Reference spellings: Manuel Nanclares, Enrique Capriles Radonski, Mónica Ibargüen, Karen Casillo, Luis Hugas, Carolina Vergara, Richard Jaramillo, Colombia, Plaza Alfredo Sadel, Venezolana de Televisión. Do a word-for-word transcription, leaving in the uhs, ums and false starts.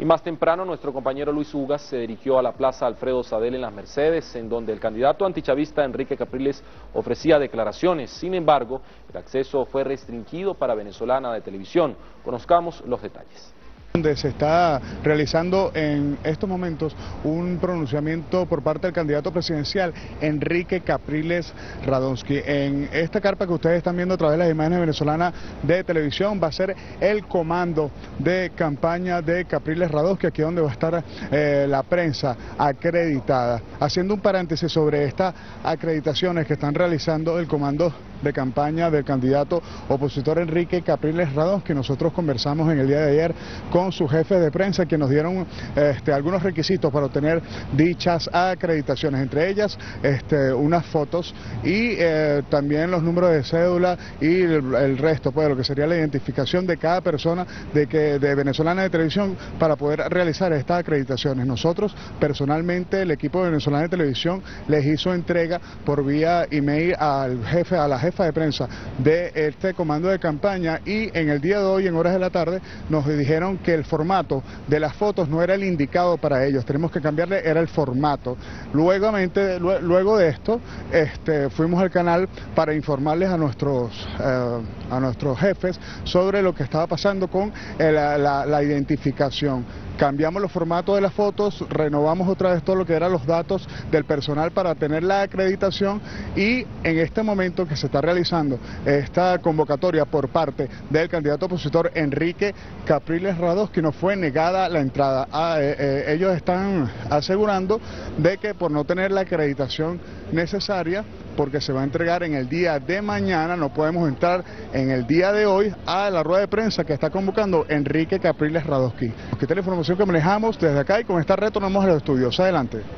Y más temprano nuestro compañero Luis Hugas se dirigió a la Plaza Alfredo Sadel en Las Mercedes, en donde el candidato antichavista Enrique Capriles ofrecía declaraciones. Sin embargo, el acceso fue restringido para Venezolana de Televisión. Conozcamos los detalles. Donde se está realizando en estos momentos un pronunciamiento por parte del candidato presidencial Enrique Capriles Radonski. En esta carpa que ustedes están viendo a través de las imágenes venezolanas de televisión va a ser el comando de campaña de Capriles Radonski, aquí donde va a estar eh, la prensa acreditada. Haciendo un paréntesis sobre estas acreditaciones que están realizando el comando de campaña del candidato opositor Enrique Capriles Radonski, que nosotros conversamos en el día de ayer con su jefe de prensa, que nos dieron este, algunos requisitos para obtener dichas acreditaciones, entre ellas este, unas fotos y eh, también los números de cédula y el, el resto, pues, lo que sería la identificación de cada persona de, que, de Venezolana de Televisión para poder realizar estas acreditaciones. Nosotros, personalmente, el equipo de Venezolana de Televisión les hizo entrega por vía email al jefe, a la jefe jefa de prensa de este comando de campaña, y en el día de hoy, en horas de la tarde, nos dijeron que el formato de las fotos no era el indicado para ellos, tenemos que cambiarle, era el formato. Luego, luego de esto, este, fuimos al canal para informarles a nuestros, eh, a nuestros jefes sobre lo que estaba pasando con eh, la, la, la identificación. Cambiamos los formatos de las fotos, renovamos otra vez todo lo que eran los datos del personal para tener la acreditación, y en este momento que se está realizando esta convocatoria por parte del candidato opositor Enrique Capriles Radonski, no fue negada la entrada. Ah, eh, eh, ellos están asegurando de que por no tener la acreditación necesaria, porque se va a entregar en el día de mañana, no podemos entrar en el día de hoy a la rueda de prensa que está convocando Enrique Capriles Radonski. Esta es la información que manejamos desde acá, y con esta retornamos a los estudios. Adelante.